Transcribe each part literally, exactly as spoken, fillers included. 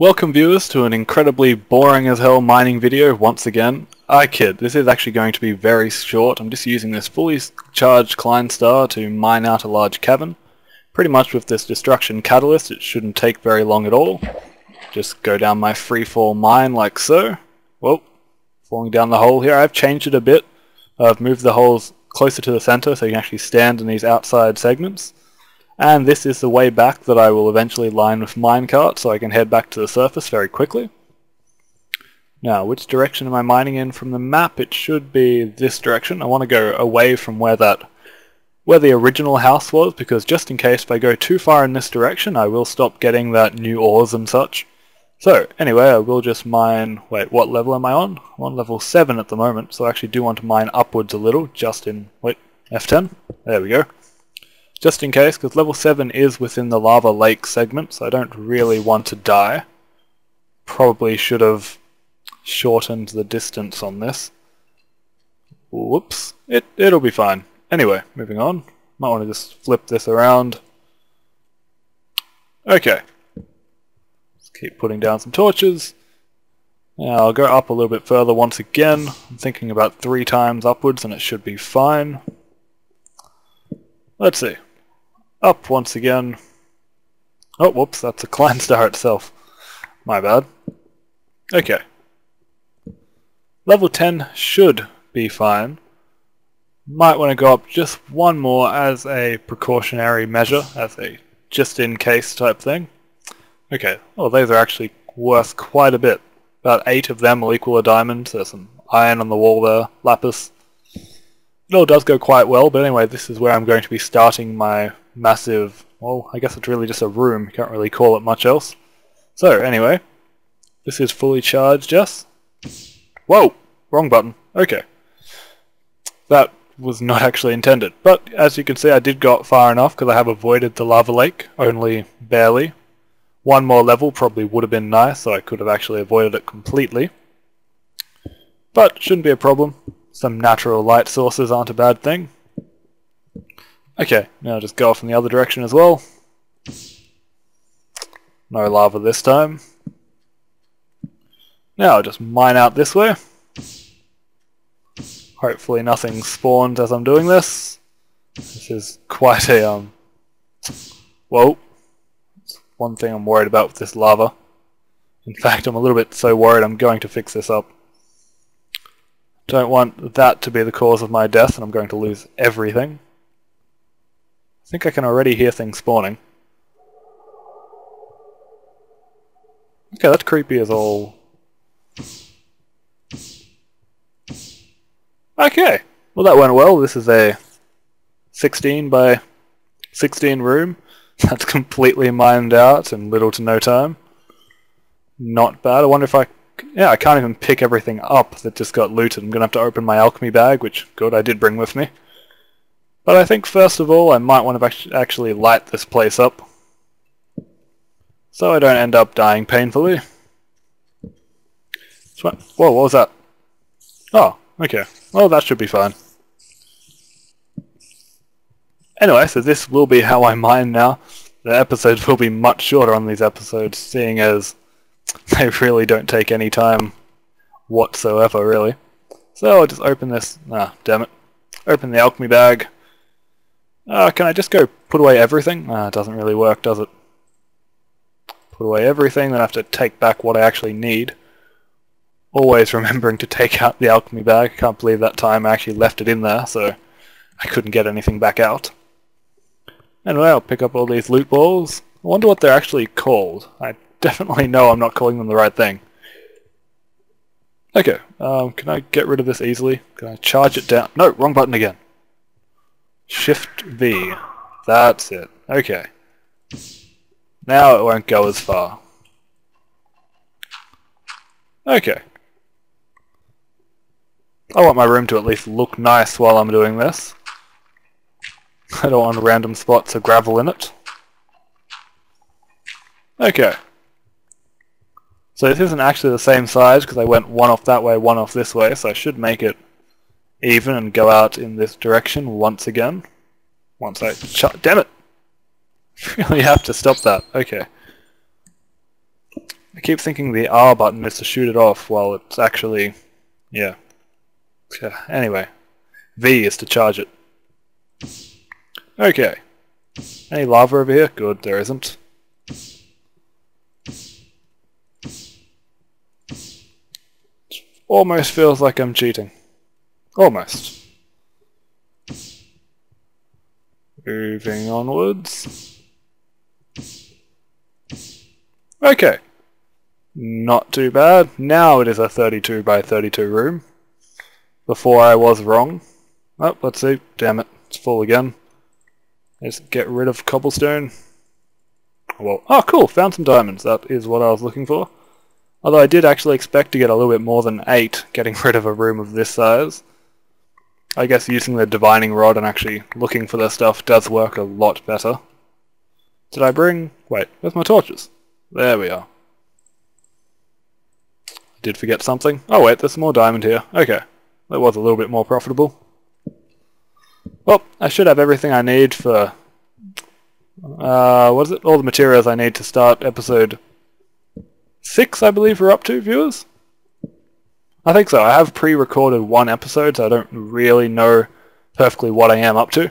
Welcome viewers to an incredibly boring as hell mining video once again. I kid, this is actually going to be very short. I'm just using this fully charged Kleinstar to mine out a large cavern. Pretty much with this destruction catalyst it shouldn't take very long at all. Just go down my freefall mine like so. Whoa, falling down the hole here. I've changed it a bit. I've moved the holes closer to the center so you can actually stand in these outside segments. And this is the way back that I will eventually line with minecart so I can head back to the surface very quickly. Now, which direction am I mining in from the map? It should be this direction. I want to go away from where that, where the original house was, because just in case if I go too far in this direction I will stop getting that new ores and such. So anyway, I will just mine, wait, what level am I on? I'm on level seven at the moment, so I actually do want to mine upwards a little, just in, wait, F ten? There we go. Just in case, because level seven is within the lava lake segment, so I don't really want to die. Probably should have shortened the distance on this. Whoops. It, it'll be fine. Anyway, moving on. Might want to just flip this around. Okay. Let's keep putting down some torches. Now I'll go up a little bit further once again. I'm thinking about three times upwards and it should be fine. Let's see. Up once again. Oh, whoops, that's a Kleinstar itself. My bad. Okay. Level ten should be fine. Might want to go up just one more as a precautionary measure, as a just-in-case type thing. Okay. Oh, those are actually worth quite a bit. About eight of them will equal a diamond. There's some iron on the wall there, lapis. It all does go quite well, but anyway, this is where I'm going to be starting my massive, well, I guess it's really just a room, can't really call it much else. So anyway, this is fully charged, yes? Whoa! Wrong button. Okay. That was not actually intended, but as you can see I did go up far enough because I have avoided the lava lake, only barely. One more level probably would have been nice, so I could have actually avoided it completely. But shouldn't be a problem. Some natural light sources aren't a bad thing. Okay, now just go off in the other direction as well. No lava this time. Now I'll just mine out this way. Hopefully nothing spawns as I'm doing this. This is quite a, um... whoa. That's one thing I'm worried about with this lava. In fact, I'm a little bit so worried I'm going to fix this up. Don't want that to be the cause of my death and I'm going to lose everything. I think I can already hear things spawning. Okay, that's creepy as all. Okay, well that went well. This is a sixteen by sixteen room. That's completely mined out in little to no time. Not bad. I wonder if I... yeah, I can't even pick everything up that just got looted. I'm going to have to open my alchemy bag, which, good, I did bring with me. But I think, first of all, I might want to actually light this place up, so I don't end up dying painfully. Whoa, what was that? Oh, okay. Well, that should be fine. Anyway, so this will be how I mine now. The episodes will be much shorter on these episodes, seeing as they really don't take any time whatsoever, really. So I'll just open this... ah, damn it. Open the alchemy bag. Uh, can I just go put away everything? Ah, it doesn't really work, does it? Put away everything, then I have to take back what I actually need. Always remembering to take out the alchemy bag. I can't believe that time I actually left it in there, so I couldn't get anything back out. Anyway, I'll pick up all these loot balls. I wonder what they're actually called. I definitely know I'm not calling them the right thing. Okay, um, can I get rid of this easily? Can I charge it down? No, wrong button again. Shift V. That's it. Okay. Now it won't go as far. Okay. I want my room to at least look nice while I'm doing this. I don't want random spots of gravel in it. Okay. So this isn't actually the same size because I went one off that way, one off this way, so I should make it even and go out in this direction once again. Once I shut... damn it! Really have to stop that. Okay. Okay, keep thinking the R button is to shoot it off while it's actually... yeah. yeah. Anyway, V is to charge it. Okay. Any lava over here? Good, there isn't. Almost feels like I'm cheating. Almost. Moving onwards. Okay. Not too bad. Now it is a thirty-two by thirty-two room. Before I was wrong. Oh, let's see. Damn it. It's full again. Let's get rid of cobblestone. Well, oh cool, found some diamonds. That is what I was looking for. Although I did actually expect to get a little bit more than eight getting rid of a room of this size. I guess using the divining rod and actually looking for the stuff does work a lot better. Did I bring... wait, where's my torches? There we are. Did forget something. Oh wait, there's some more diamond here. Okay, that was a little bit more profitable. Well, I should have everything I need for... Uh, what is it? All the materials I need to start episode... six, I believe we're up to, viewers? I think so. I have pre-recorded one episode, so I don't really know perfectly what I am up to.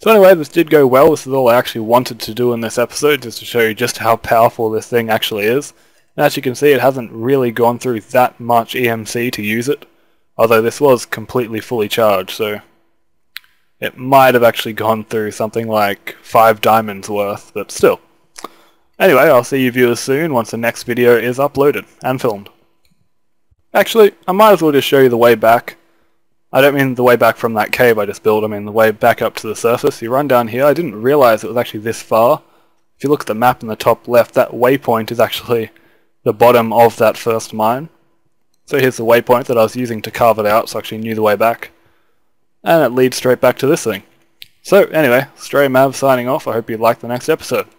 So anyway, this did go well. This is all I actually wanted to do in this episode, just to show you just how powerful this thing actually is. And as you can see, it hasn't really gone through that much E M C to use it, although this was completely fully charged, so it might have actually gone through something like five diamonds worth, but still. Anyway, I'll see you viewers soon once the next video is uploaded and filmed. Actually, I might as well just show you the way back. I don't mean the way back from that cave I just built, I mean the way back up to the surface. You run down here, I didn't realise it was actually this far. If you look at the map in the top left, that waypoint is actually the bottom of that first mine. So here's the waypoint that I was using to carve it out, so I actually knew the way back. And it leads straight back to this thing. So anyway, StrayMav signing off, I hope you liked the next episode.